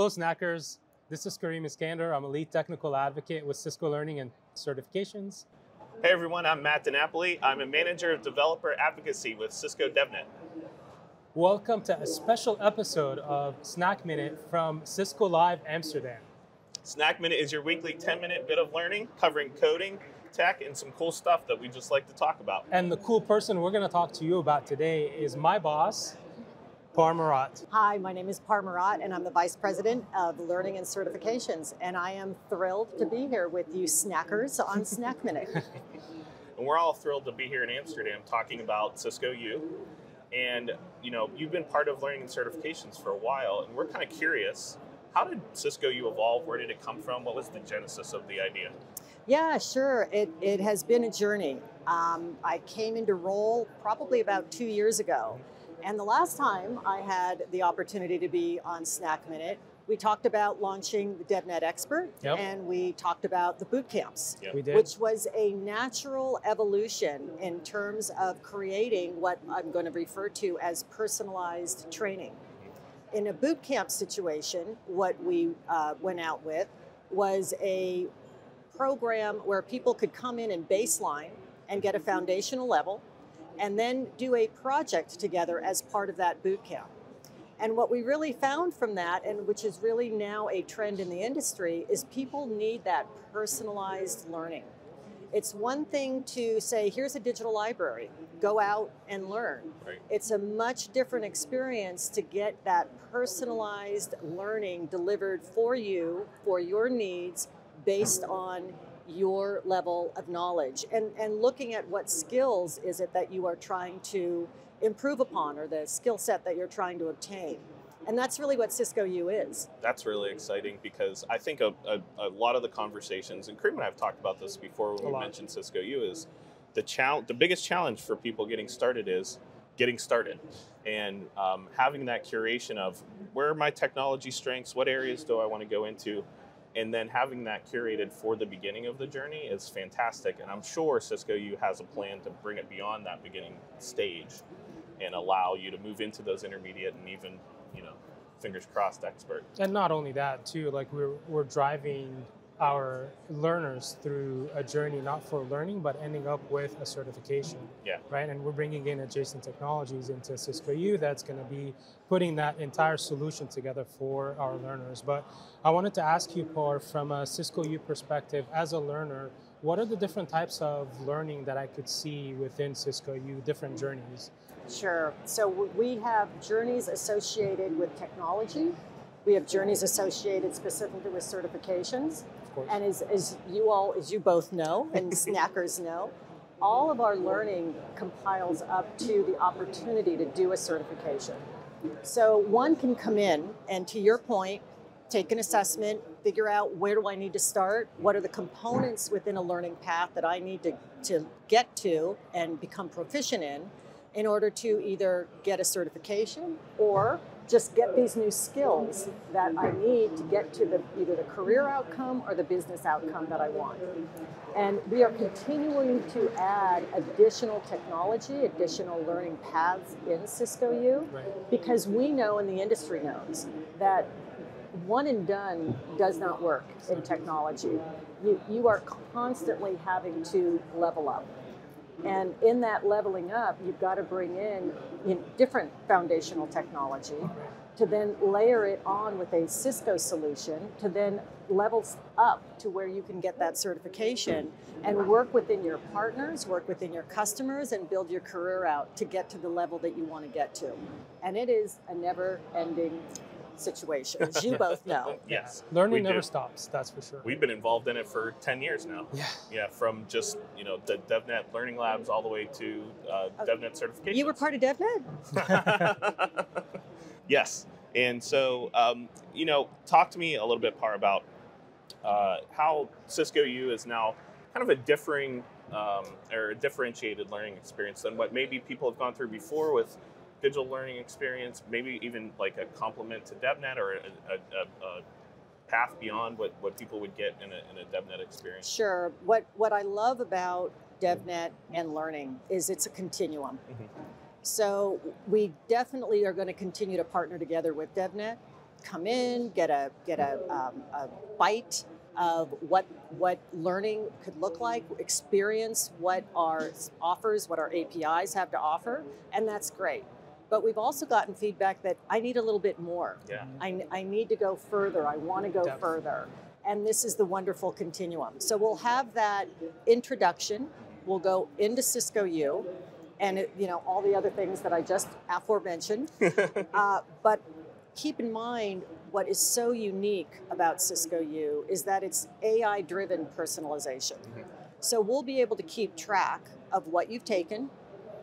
Hello, Snackers. This is Kareem Iskander. I'm a lead technical advocate with Cisco Learning and Certifications. Hey, everyone. I'm Matt DiNapoli. I'm a manager of developer advocacy with Cisco DevNet. Welcome to a special episode of Snack Minute from Cisco Live Amsterdam. Snack Minute is your weekly 10-minute bit of learning covering coding, tech, and some cool stuff that we just like to talk about. And the cool person we're going to talk to you about today is my boss, Par Merat. Hi, my name is Par Merat, and I'm the Vice President of Learning and Certifications, and I am thrilled to be here with you snackers on Snack Minute. And we're all thrilled to be here in Amsterdam talking about Cisco U. And, you know, you've been part of Learning and Certifications for a while, and we're kind of curious, how did Cisco U evolve? Where did it come from? What was the genesis of the idea? Yeah, sure. It has been a journey. I came into role probably about 2 years ago. And the last time I had the opportunity to be on Snack Minute, we talked about launching the DevNet Expert, yep, and we talked about the boot camps, yep, which was a natural evolution in terms of creating what I'm going to refer to as personalized training. In a boot camp situation, what we went out with was a program where people could come in and baseline and get a foundational level, and then do a project together as part of that boot camp. And what we really found from that, and which is really now a trend in the industry, is people need that personalized learning. It's one thing to say, here's a digital library, go out and learn. Right. It's a much different experience to get that personalized learning delivered for you, for your needs, based on your level of knowledge and looking at what skills is it that you are trying to improve upon, or the skill set that you're trying to obtain. And that's really what Cisco U is. That's really exciting, because I think a lot of the conversations, and Kareem and I have talked about this before when we mentioned Cisco U, is the biggest challenge for people getting started is getting started. And having that curation of where are my technology strengths, what areas do I want to go into, and then having that curated for the beginning of the journey is fantastic. And I'm sure Cisco U has a plan to bring it beyond that beginning stage and allow you to move into those intermediate and even, you know, fingers crossed, expert. And not only that too, like we're driving our learners through a journey, not for learning, but ending up with a certification, yeah, right? And we're bringing in adjacent technologies into Cisco U that's gonna be putting that entire solution together for our learners. But I wanted to ask you, Par, from a Cisco U perspective, as a learner, what are the different types of learning that I could see within Cisco U, different journeys? Sure, so we have journeys associated with technology. We have journeys associated specifically with certifications. And as you both know, and snackers know, all of our learning compiles up to the opportunity to do a certification. So one can come in and, to your point, take an assessment, figure out where do I need to start, what are the components within a learning path that I need to get to and become proficient in order to either get a certification or just get these new skills that I need to get to either the career outcome or the business outcome that I want. And we are continuing to add additional technology, additional learning paths in Cisco U, right, because we know, and the industry knows, that one and done does not work in technology. You are constantly having to level up. And in that leveling up, you've got to bring in different foundational technology to then layer it on with a Cisco solution to then levels up to where you can get that certification and work within your partners, work within your customers, and build your career out to get to the level that you want to get to. And it is a never-ending situation, as you both know. Yes. Yeah. Learning never stops, that's for sure. We've been involved in it for 10 years now. Yeah. Yeah, from just, you know, the DevNet Learning Labs all the way to DevNet certification. You were part of DevNet? Yes. And so, you know, talk to me a little bit, Par, about how Cisco U is now kind of a differing or a differentiated learning experience than what maybe people have gone through before with digital learning experience, maybe even like a complement to DevNet or a path beyond what people would get in a DevNet experience? Sure. What I love about DevNet and learning is it's a continuum. Mm-hmm. So we definitely are going to continue to partner together with DevNet. come in, get a bite of what learning could look like, experience what our offers, what our APIs have to offer, and that's great. But we've also gotten feedback that I need a little bit more. Yeah. I need to go further, I want to go further. And this is the wonderful continuum. So we'll have that introduction, we'll go into Cisco U, and you know, all the other things that I just aforementioned. But keep in mind, what is so unique about Cisco U is that it's AI-driven personalization. Mm-hmm. So we'll be able to keep track of what you've taken,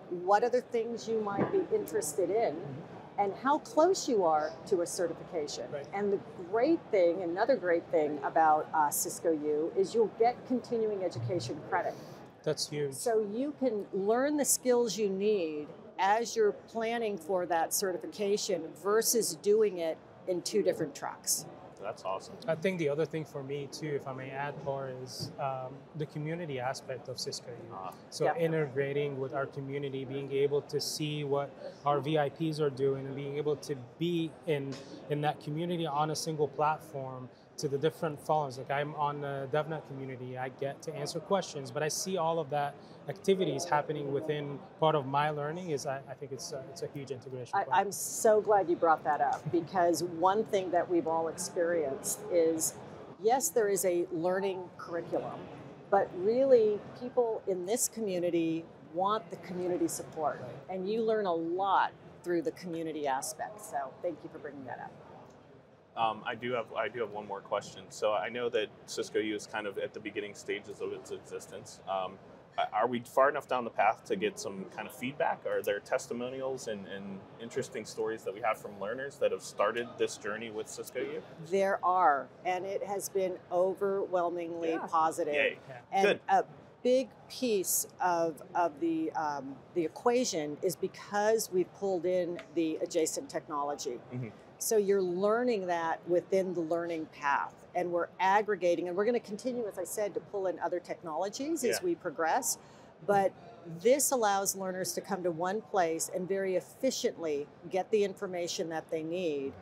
what other things you might be interested in, mm-hmm. and how close you are to a certification. Right. And the great thing, another great thing about Cisco U is you'll get continuing education credit. That's huge. So you can learn the skills you need as you're planning for that certification versus doing it in two different tracks. That's awesome. I think the other thing for me too, if I may add, Par, is the community aspect of Cisco U. So integrating with our community, being able to see what our VIPs are doing and being able to be in that community on a single platform to the different forums. Like I'm on the DevNet community, I get to answer questions, but I see all of that activities happening within part of my learning is I think it's a huge integration point. I'm so glad you brought that up because one thing that we've all experienced is, yes, there is a learning curriculum, but really people in this community want the community support. Right. And you learn a lot through the community aspect. So thank you for bringing that up. I do have one more question. So I know that Cisco U is kind of at the beginning stages of its existence. Are we far enough down the path to get some kind of feedback? Are there testimonials and interesting stories that we have from learners that have started this journey with Cisco U? There are, and it has been overwhelmingly positive. Yay. And good. A big piece of the equation is because we've pulled in the adjacent technology. Mm-hmm. So you're learning that within the learning path, and we're aggregating, and we're going to continue, as I said, to pull in other technologies as we progress, but this allows learners to come to one place and very efficiently get the information that they need.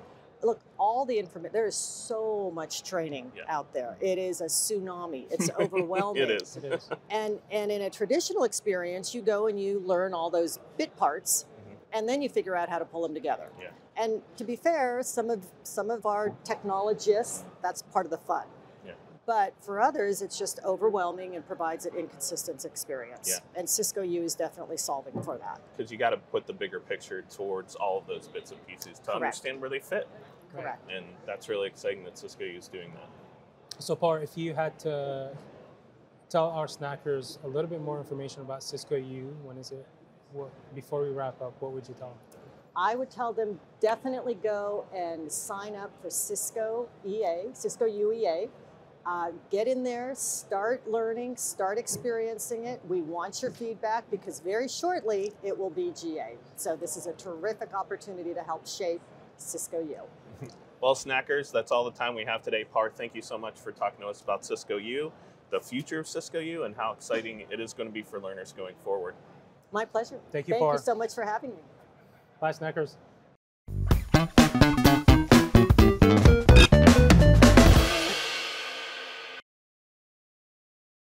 Look, all the information, there is so much training out there. It is a tsunami. It's overwhelming. It is. It is. And in a traditional experience, you go and you learn all those bit parts, and then you figure out how to pull them together. Yeah. And to be fair, some of our technologists, that's part of the fun. Yeah. But for others, it's just overwhelming and provides an inconsistent experience. Yeah. And Cisco U is definitely solving for that. Because you got to put the bigger picture towards all of those bits and pieces to understand where they fit. Correct. And that's really exciting that Cisco U is doing that. So Par, if you had to tell our snackers a little bit more information about Cisco U, when is it? Before we wrap up, what would you tell them? I would tell them definitely go and sign up for Cisco EA, Cisco UEA. Get in there, start learning, start experiencing it. We want your feedback because very shortly it will be GA. So this is a terrific opportunity to help shape Cisco U. Well, snackers, that's all the time we have today. Par, thank you so much for talking to us about Cisco U, the future of Cisco U, and how exciting it is going to be for learners going forward. My pleasure. Thank you so much for having me. Bye, Snackers.